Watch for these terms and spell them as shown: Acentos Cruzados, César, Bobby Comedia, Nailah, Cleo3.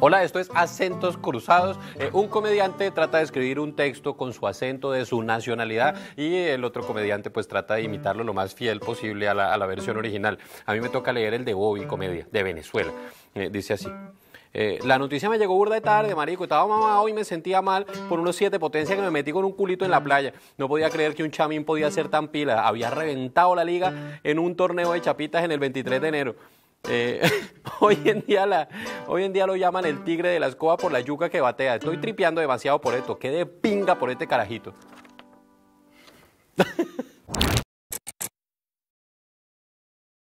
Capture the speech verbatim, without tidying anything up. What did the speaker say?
Hola, esto es Acentos Cruzados. Eh, un comediante trata de escribir un texto con su acento de su nacionalidad y el otro comediante pues trata de imitarlo lo más fiel posible a la, a la versión original. A mí me toca leer el de Bobby Comedia, de Venezuela. Eh, dice así. Eh, la noticia me llegó burda de tarde, marico. Estaba mamado y me sentía mal por unos siete potencias que me metí con un culito en la playa. No podía creer que un chamín podía ser tan pila. Había reventado la liga en un torneo de chapitas en el veintitrés de enero. Eh, hoy, en día la, hoy en día lo llaman el tigre de la escoba por la yuca que batea. Estoy tripeando demasiado por esto. Qué de pinga por este carajito.